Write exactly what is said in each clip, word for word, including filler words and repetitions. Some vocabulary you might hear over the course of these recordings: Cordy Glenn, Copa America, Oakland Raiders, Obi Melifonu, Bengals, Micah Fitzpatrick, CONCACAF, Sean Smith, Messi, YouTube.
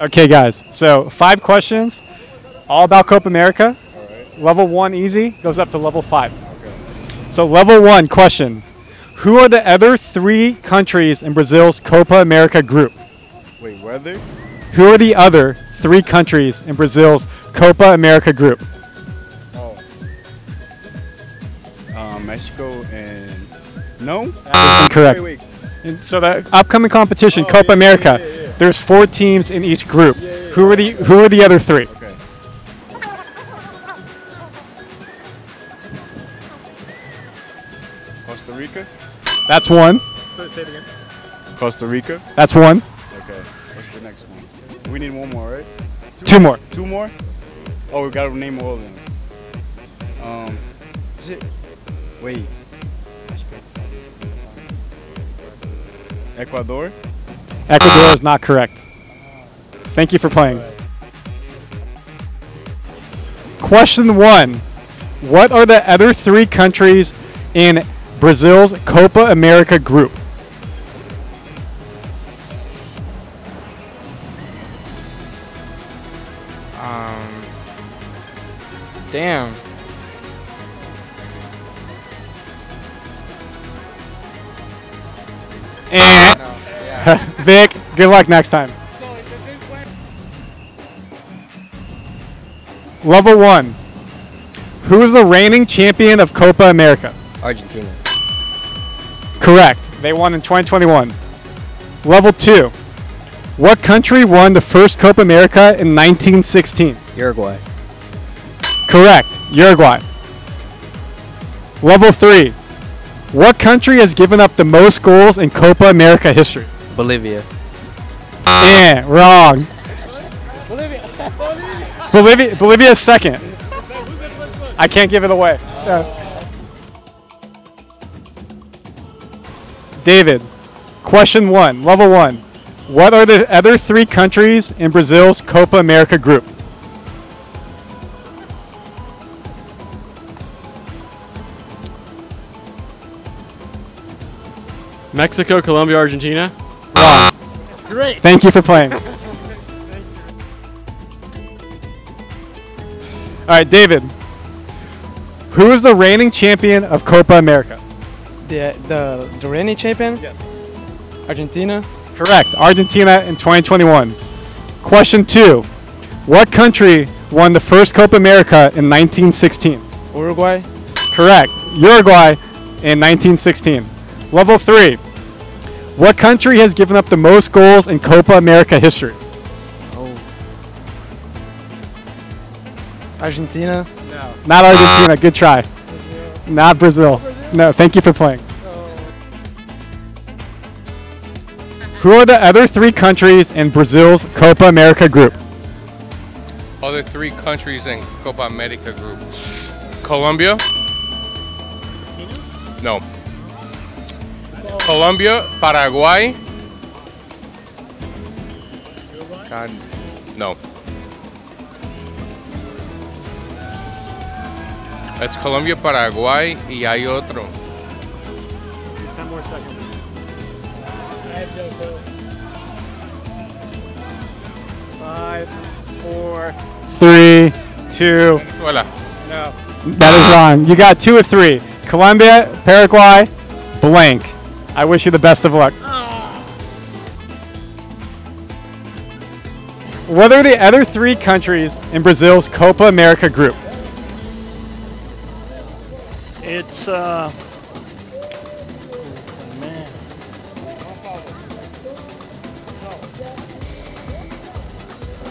Okay, guys, so five questions, all about Copa America. All right. Level one easy, goes up to level five. Okay. So level one question, who are the other three countries in Brazil's Copa America group? Wait, what are they? Who are the other three countries in Brazil's Copa America group? Oh. Uh, Mexico and... No? That is incorrect. Wait, wait. And so the upcoming competition, oh, Copa yeah, America, yeah, yeah, yeah. There's four teams in each group. Yeah, yeah, yeah. Who are the Who are the other three? Okay. Costa Rica. That's one. So say it again. Costa Rica. That's one. Okay. What's the next one? We need one more, right? Two, Two more. Two more. Oh, we gotta name all of them. Um, is it? Wait. Ecuador? Ecuador is not correct. Thank you for playing. Right. Question one. What are the other three countries in Brazil's Copa America group? Um, damn. And no, yeah. Vic, good luck next time. So this is level one. Who is the reigning champion of Copa America? Argentina. Correct. They won in twenty twenty-one. Level two. What country won the first Copa America in nineteen sixteen? Uruguay. Correct. Uruguay. Level three. What country has given up the most goals in Copa America history? Bolivia. Yeah, wrong. Bolivia. Bolivia. Bolivia is second. I can't give it away. Uh. David, question one, level one. What are the other three countries in Brazil's Copa America group? Mexico, Colombia, Argentina. Wow. Great. Thank you for playing. All right, David. Who is the reigning champion of Copa America? The the, the reigning champion? Yes. Argentina. Correct. Argentina in twenty twenty-one. Question two. What country won the first Copa America in nineteen sixteen? Uruguay. Correct. Uruguay in nineteen sixteen. Level three. What country has given up the most goals in Copa America history? Oh. Argentina? No. Not Argentina. Good try. Brazil. Not Brazil. Brazil. No, thank you for playing. Oh. Who are the other three countries in Brazil's Copa America group? Other three countries in Copa America group. Colombia? No. Colombia, Paraguay. God, no. It's Colombia, Paraguay, y hay otro. Ten more seconds. I have no clue. Five, four, three, two. Venezuela. No. That is wrong. You got two or three. Colombia, Paraguay, blank. I wish you the best of luck. Oh. What are the other three countries in Brazil's Copa America group? It's, uh, man.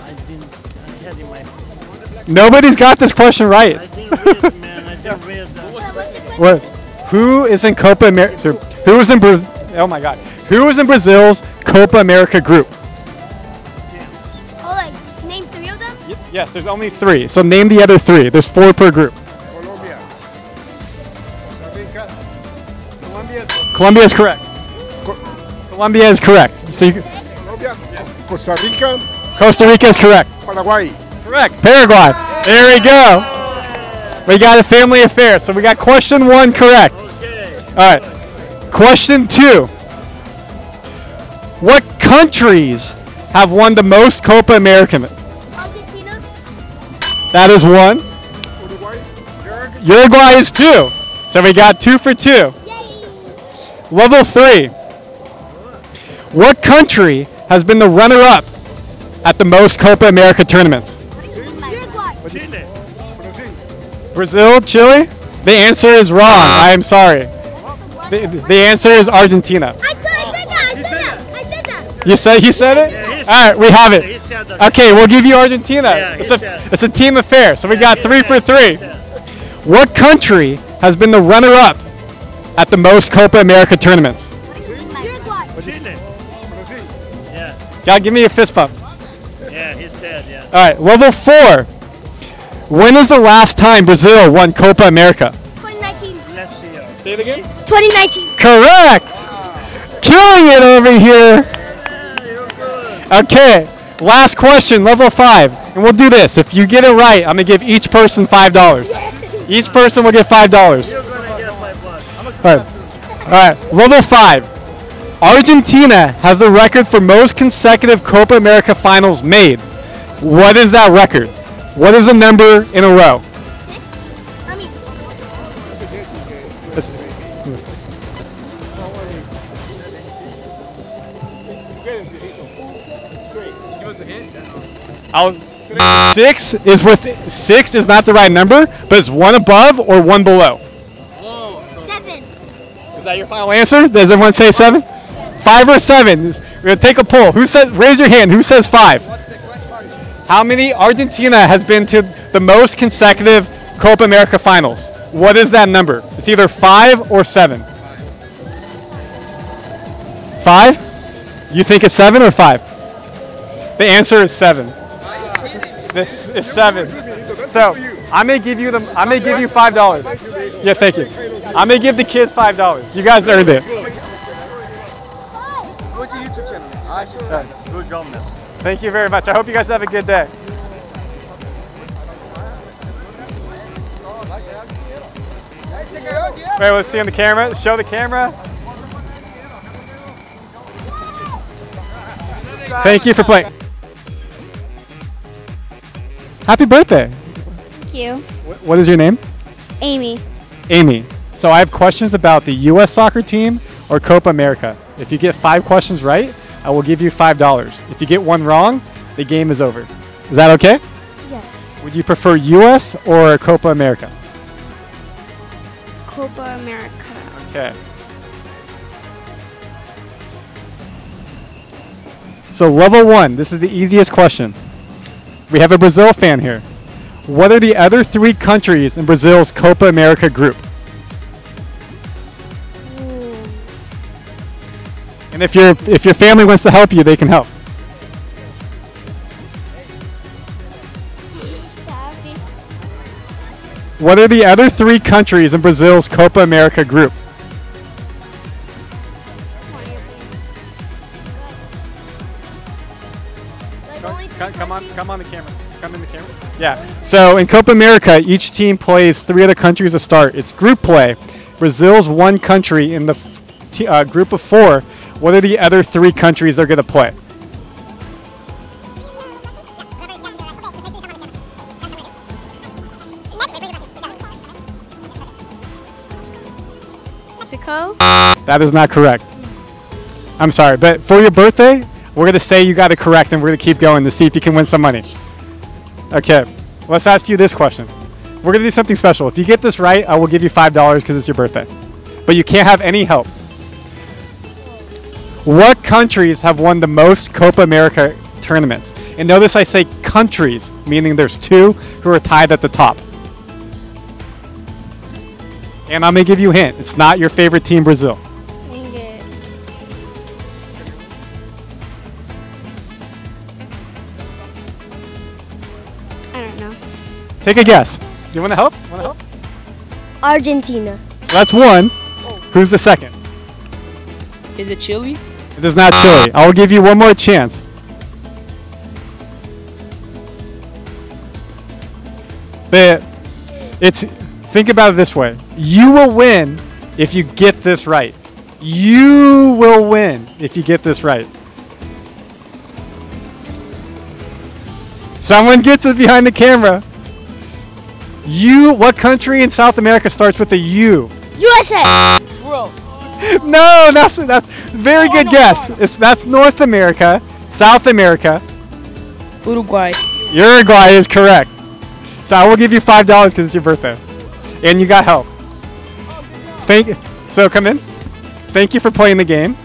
I didn't, I had in my... Nobody's got this question right. I didn't read it, man. I didn't read that. What was the question? What? Who is in Copa America? Who is in Bra Oh my God! Who is in Brazil's Copa America group? Oh, like name three of them? Y yes, there's only three. So name the other three. There's four per group. Colombia. Costa Rica. Colombia. Colombia is correct. Co Colombia is correct. So you Colombia. Yeah. Costa Rica. Costa Rica is correct. Paraguay. Correct. Paraguay. There we go. We got a family affair, so we got question one correct. Okay. All right. Question two. What countries have won the most Copa America? Argentina. That is one. Uruguay. Uruguay. Uruguay is two. So we got two for two. Yay. Level three. What country has been the runner-up at the most Copa America tournaments? What do you mean by Uruguay? Chile. Brazil. Brazil, Chile? The answer is wrong. I am sorry. The, the answer is Argentina. I said that. I said that. I said that. You said he said it? Yeah, all right, we have it. Okay, we'll give you Argentina. Yeah, it's, a, it's a team affair, so we yeah, got three for three. What country has been the runner-up at the most Copa America tournaments? Uruguay. Yeah. God, give me a fist pump. Yeah, he said, yeah. All right, level four. When is the last time Brazil won Copa America? twenty nineteen. Let's see. Say it again? twenty nineteen. Correct. Wow. Killing it over here. Yeah, you're good. Okay, last question, level five. And we'll do this. If you get it right, I'm going to give each person five dollars. Yeah. Each person will get five dollars. You're going to get my blood. I'm a All right. All right, level five. Argentina has the record for most consecutive Copa America finals made. What is that record? What is the number in a row? That's it. I'll, six is with six is not the right number, but it's one above or one below. Seven. Is that your final answer? Does everyone say seven? Five or seven? We're gonna take a poll. Who says? Raise your hand. Who says five? How many Argentina has been to the most consecutive Copa America finals? What is that number? It's either five or seven. Five? You think it's seven or five? The answer is seven. This is seven. So I may give you the. I may give you five dollars. Yeah, thank you. I may give the kids five dollars. You guys earned it. Thank you very much. I hope you guys have a good day. All right, let's see on the camera. Show the camera. Thank you for playing. Happy birthday. Thank you. What is your name? Amy. Amy. So I have questions about the U S soccer team or Copa America. If you get five questions right, I will give you five dollars. If you get one wrong, the game is over. Is that okay? Yes. Would you prefer U S or Copa America? Copa America. Okay. So level one, this is the easiest question. We have a Brazil fan here. What are the other three countries in Brazil's Copa America group? And if your if your family wants to help you, they can help. What are the other three countries in Brazil's Copa America group? Come, come on, come on the camera. Come in the camera. Yeah. So in Copa America, each team plays three other countries to start. It's group play. Brazil's one country in the f t uh, group of four. What are the other three countries they're going to play? Mexico? That is not correct. I'm sorry, but for your birthday, we're going to say you got it correct, and we're going to keep going to see if you can win some money. Okay, let's ask you this question. We're going to do something special. If you get this right, I will give you five dollars because it's your birthday. But you can't have any help. What countries have won the most Copa America tournaments? And notice I say countries, meaning there's two who are tied at the top. And I'm going to give you a hint. It's not your favorite team, Brazil. Dang it. I don't know. Take a guess. Do you want to help? Want to help? Argentina. So that's one. Who's the second? Is it Chile? It is not Chile. I will give you one more chance. But it's, think about it this way. You will win if you get this right. You will win if you get this right. Someone gets it behind the camera. You, what country in South America starts with a U? U S A. Bro. No, that's that's very oh, good no, guess. No, no. It's that's North America, South America. Uruguay. Uruguay is correct. So I will give you five dollars because it's your birthday, and you got help. Oh, Thank. So come in. Thank you for playing the game.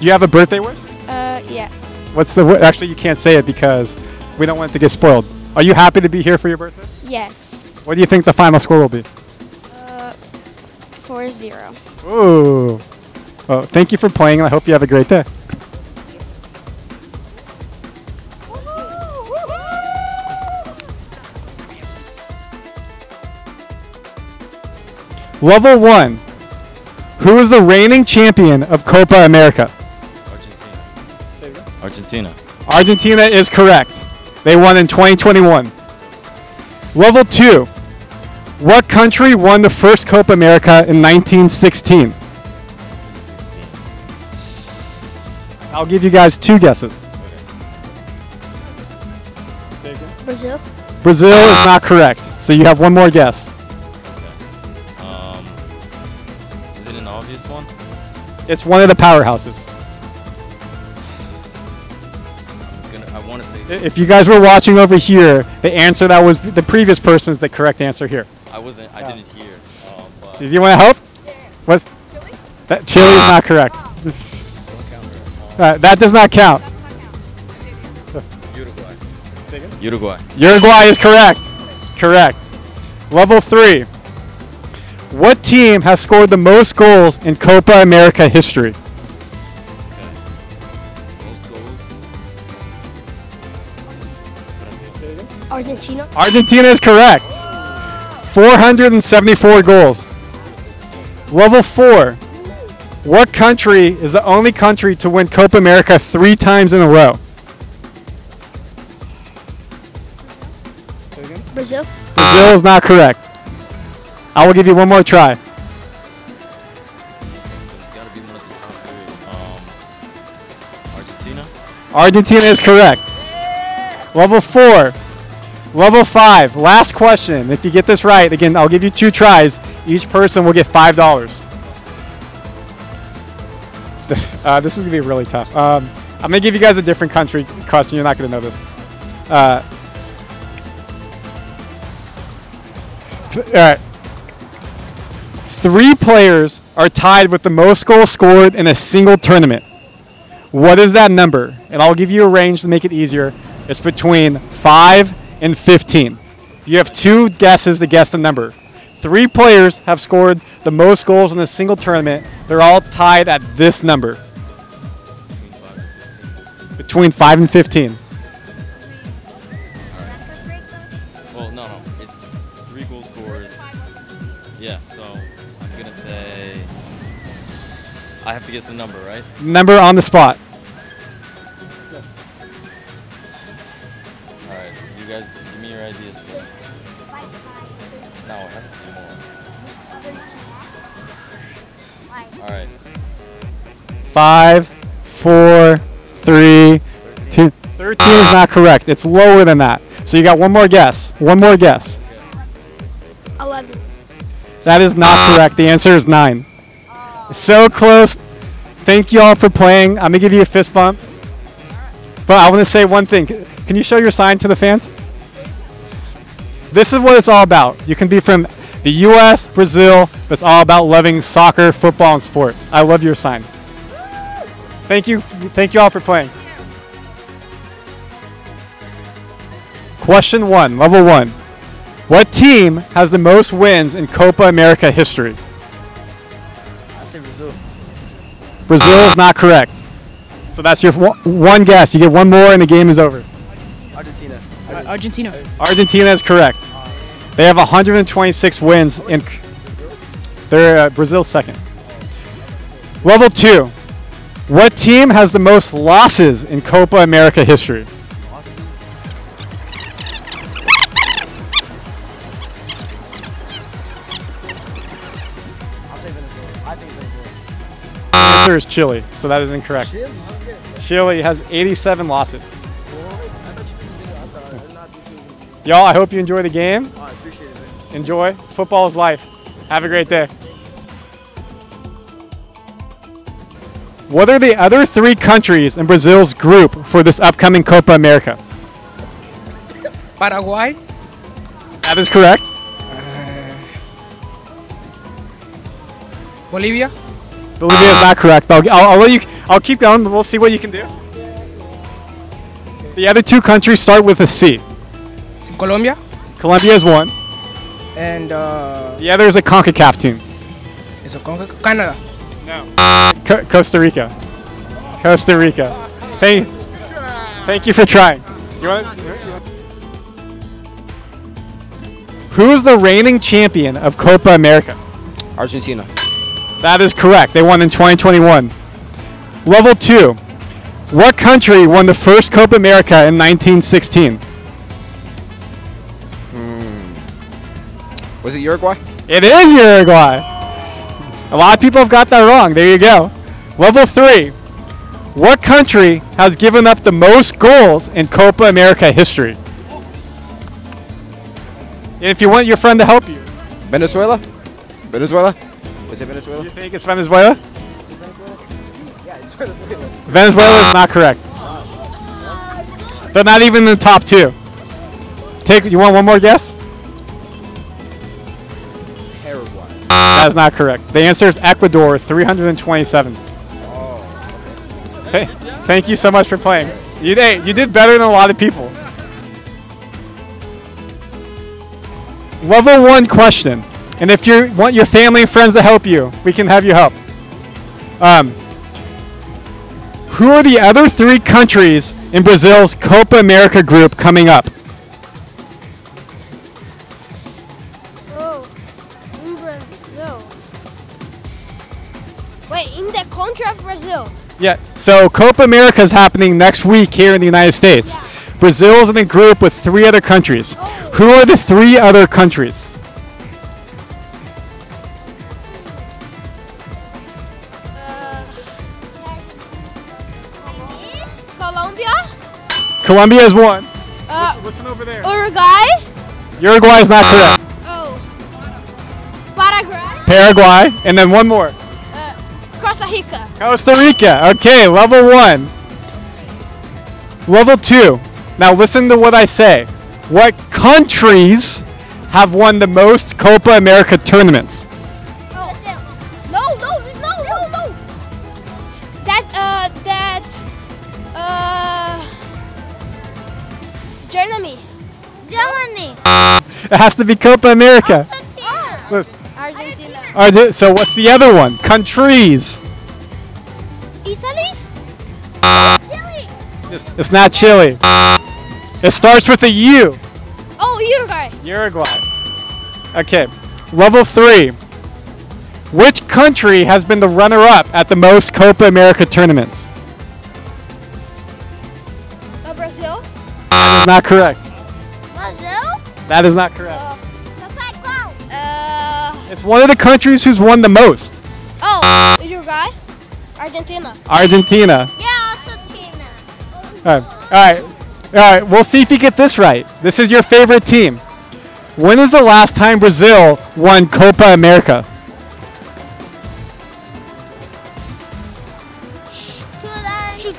Do you have a birthday wish? Uh, yes. What's the w actually? You can't say it because we don't want it to get spoiled. Are you happy to be here for your birthday? Yes. What do you think the final score will be? Uh, four zero. Ooh. Well, thank you for playing, and I hope you have a great day. Level one. Who is the reigning champion of Copa America? Argentina. Argentina. Argentina is correct. They won in twenty twenty-one. Level two. What country won the first Copa America in nineteen sixteen? I'll give you guys two guesses. Brazil. Brazil is not correct. So you have one more guess. One? It's one of the powerhouses. I'm gonna, I want to say. If you guys were watching over here, the answer that was the previous person is the correct answer here. I wasn't. I yeah. didn't hear. Um, but Did you want to help? Yeah. What's Chile? That Chile is not correct. uh, that does not count. Uruguay. Uruguay. Uruguay is correct. Correct. Level three. What team has scored the most goals in Copa America history? Okay. Most goals. Argentina. Argentina is correct. four hundred seventy-four goals. Level four. What country is the only country to win Copa America three times in a row? Brazil. Brazil is not correct. I will give you one more try. So it's gotta be one of the top three. Um, Argentina? Argentina is correct. Yeah. Level four. Level five. Last question. If you get this right, again, I'll give you two tries. Each person will get five dollars. uh, this is gonna be really tough. Um, I'm gonna give you guys a different country question. You're not gonna know this. Uh, all right. Three players are tied with the most goals scored in a single tournament. What is that number? And I'll give you a range to make it easier. It's between five and fifteen. You have two guesses to guess the number. Three players have scored the most goals in a single tournament. They're all tied at this number. Between five and fifteen. Well, no, no. It's three goal scorers. Yeah, so... I'm gonna say I have to guess the number, right? Number on the spot. Yeah. All right, you guys, give me your ideas first. No, it has to be more. All right. Five, four, three, thirteen. two. Thirteen is not correct. It's lower than that. So you got one more guess. One more guess. Okay. Eleven. That is not correct. The answer is nine. Oh. So close. Thank you all for playing. I'm going to give you a fist bump. But I want to say one thing. Can you show your sign to the fans? This is what it's all about. You can be from the U S, Brazil, but it's all about loving soccer, football, and sport. I love your sign. Thank you. Thank you all for playing. Question one, level one. What team has the most wins in Copa America history? I say Brazil. Brazil is not correct. So that's your one guess. You get one more and the game is over. Argentina. Argentina. Argentina, Argentina is correct. They have one hundred twenty-six wins. In they're uh, Brazil's second. Level two. What team has the most losses in Copa America history? Is Chile, so that is incorrect. Chile has eighty-seven losses. Y'all, I hope you enjoy the game. Oh, I appreciate it, man. Enjoy. Football is life. Have a great day. What are the other three countries in Brazil's group for this upcoming Copa America? Paraguay. That is correct. Uh, Bolivia. Bolivia is not correct. I'll, I'll, I'll let you. I'll keep going. But we'll see what you can do. The other two countries start with a C. Colombia. Colombia is one. And uh, the other is a CONCACAF team. Is it CONCACAF? Canada. No. Co Costa Rica. Costa Rica. Thank. Thank you for trying. You want? Who is the reigning champion of Copa America? Argentina. That is correct. They won in twenty twenty-one. Level two. What country won the first Copa America in nineteen sixteen? Mm. Was it Uruguay? It is Uruguay. A lot of people have got that wrong. There you go. Level three. What country has given up the most goals in Copa America history? If you want your friend to help you. Venezuela? Venezuela? Was it Venezuela? You think it's Venezuela? Is Venezuela? Yeah, it's Venezuela. Venezuela is not correct. They're not even in the top two. Take. You want one more guess? Paraguay. That is not correct. The answer is Ecuador, three hundred twenty-seven. Oh. Okay. Hey, thank you so much for playing. You, hey, you did better than a lot of people. Level one question, and if you want your family and friends to help you, we can have you help. Um, who are the other three countries in Brazil's Copa America group coming up? Oh, in Brazil. Wait, in the country of Brazil? Yeah, so Copa America is happening next week here in the United States. Yeah. Brazil is in a group with three other countries. Oh. Who are the three other countries? Uh, Colombia. Colombia is one. Uh, listen, listen over there. Uruguay. Uruguay is not correct. Oh. Paraguay. Paraguay. And then one more. Uh, Costa Rica. Costa Rica. Okay, level one. Level two. Now listen to what I say. What countries have won the most Copa America tournaments? Oh. No, no, no, no, no. That, uh, that, uh, Germany. Germany. It has to be Copa America. Argentina. Argentina. Argentina. So what's the other one? Countries. Italy? It's, it's not Chile. It starts with a U. Oh, Uruguay. Uruguay. Okay. Level three. Which country has been the runner-up at the most Copa America tournaments? Uh, Brazil. That is not correct. Brazil? That is not correct. Uh, it's one of the countries who's won the most. Oh, Uruguay. Argentina. Argentina. Yeah. All right, all right, we'll see if you get this right. This is your favorite team. When is the last time Brazil won Copa America? two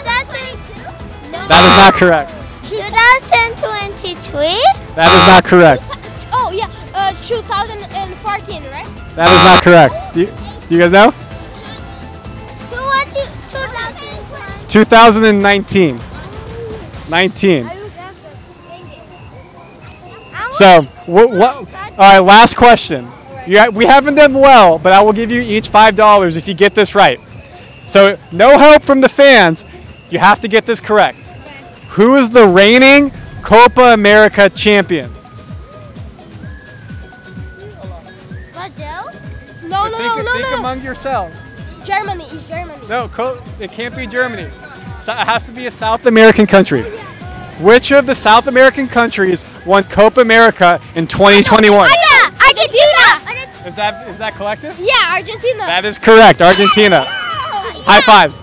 thousand two? No. That is not correct. two thousand twenty-three? That is not correct. Oh, yeah, uh, two thousand fourteen, right? That is not correct. You, do you guys know? twenty nineteen. nineteen. So, what? Wh all right, last question. You, we haven't done well, but I will give you each five dollars if you get this right. So, no help from the fans. You have to get this correct. Who is the reigning Copa America champion? No, so no, think, no, no, think no. among yourselves. Germany is Germany. No, co it can't be Germany. So it has to be a South American country. Which of the South American countries won Copa America in twenty twenty-one? Argentina. Argentina. Is that is that collective? Yeah, Argentina. That is correct, Argentina. Yeah. High fives.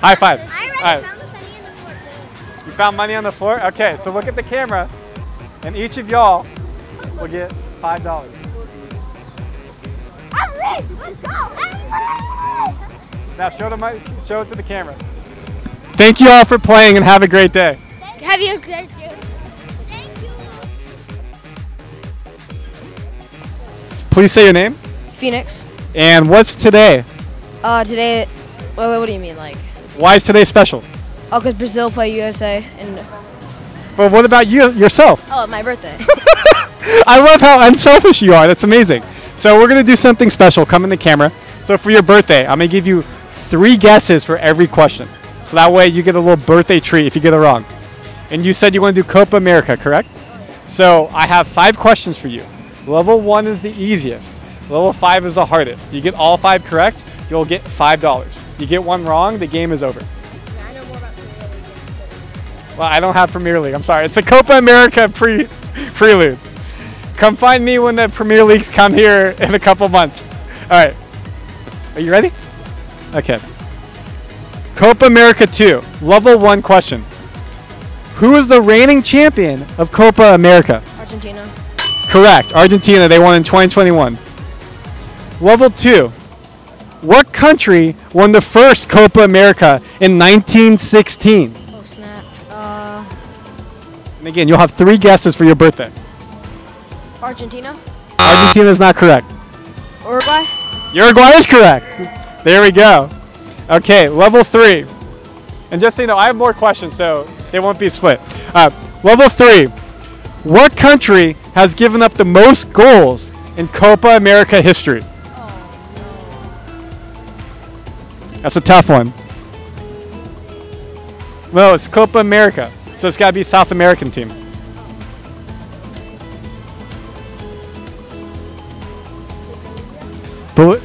High five. I already found the money on the floor too. You found money on the floor? Okay, so look at the camera and each of y'all will get five dollars. I'm rich! Let's go! I'm rich! Now show them, show it to the camera. Thank you all for playing and have a great day. Have you a great day. Thank you. Please say your name. Phoenix. And what's today? Uh, today, wait, wait, what do you mean, like? Why is today special? Oh, because Brazil play U S A. And. But what about you, yourself? Oh, my birthday. I love how unselfish you are. That's amazing. So we're going to do something special. Come in the camera. So for your birthday, I'm going to give you three guesses for every question. So that way you get a little birthday treat if you get it wrong. And you said you want to do Copa America, correct? So I have five questions for you. Level one is the easiest. Level five is the hardest. You get all five correct, you'll get five dollars. You get one wrong, the game is over. I know more about Premier League. Well, I don't have Premier League, I'm sorry. It's a Copa America pre prelude. Come find me when the Premier Leagues come here in a couple months. All right, are you ready? Okay. Copa America two, level one question. Who is the reigning champion of Copa America? Argentina. Correct, Argentina, they won in twenty twenty-one. Level two, what country won the first Copa America in nineteen sixteen? Oh snap. Uh, and again, you'll have three guesses for your birthday. Argentina? Argentina is not correct. Uruguay? Uruguay is correct. There we go. Okay, level three. And just so you know, I have more questions, so they won't be split. Uh, level three, what country has given up the most goals in Copa America history? That's a tough one. Well, it's Copa America, so it's got to be a South American team. Bol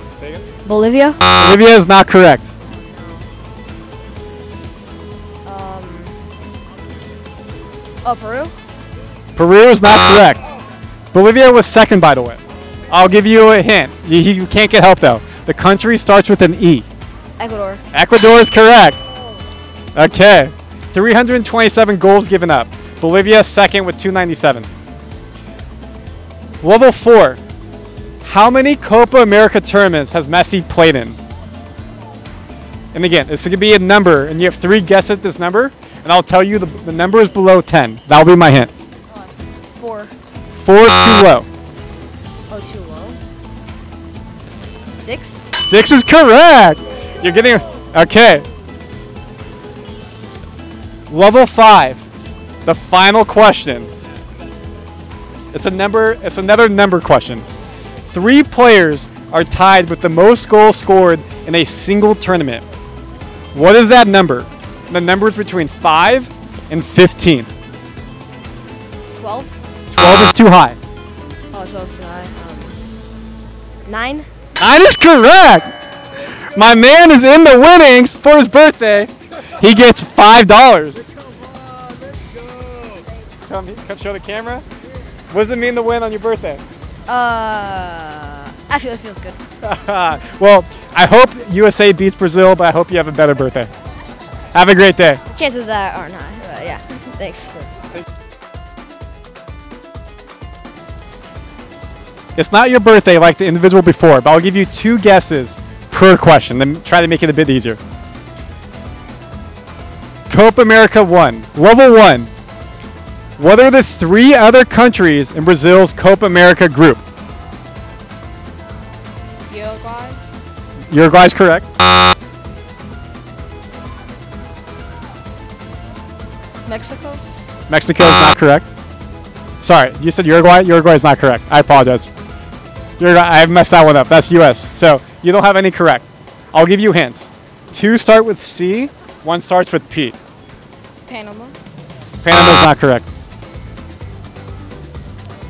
Bolivia? Bolivia is not correct. Um, oh, Peru? Peru is not correct. Bolivia was second, by the way. I'll give you a hint. You, you can't get help, though. The country starts with an E. Ecuador. Ecuador is correct. Okay. three hundred twenty-seven goals given up. Bolivia second with two ninety-seven. Level four. How many Copa America tournaments has Messi played in? And again, it's going to be a number, and you have three guesses at this number, and I'll tell you the, the number is below ten. That'll be my hint. Uh, four. Four is too low. Oh, too low? Six? Six is correct. You're getting, okay. Level five, the final question. It's a number, it's another number question. Three players are tied with the most goals scored in a single tournament. What is that number? The number is between five and fifteen. twelve? twelve is too high. Oh, twelve is too high. Um, nine? Nine is correct. My man is in the winnings for his birthday. He gets five dollars. Come on, let's go. Come, come show the camera. What does it mean to win on your birthday? Uh, I feel it feels good. Well, I hope U S A beats Brazil, but I hope you have a better birthday. Have a great day. Chances of that aren't high, but yeah, thanks. It's not your birthday like the individual before, but I'll give you two guesses per question, then try to make it a bit easier. Copa America one, level one. What are the three other countries in Brazil's Copa America group? Uruguay. Uruguay is correct. Mexico. Mexico is not correct. Sorry, you said Uruguay? Uruguay is not correct. I apologize. Uruguay, I messed that one up. That's U S. So you don't have any correct. I'll give you hints. Two start with C, one starts with P. Panama. Panama is not correct.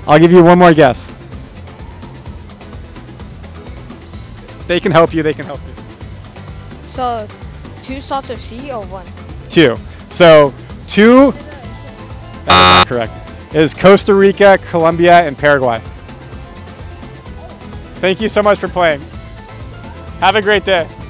I'll give you one more guess. They can help you, they can help you. So, two starts with C or one? Two. So, two, that is not correct. It is Costa Rica, Colombia, and Paraguay. Thank you so much for playing. Have a great day.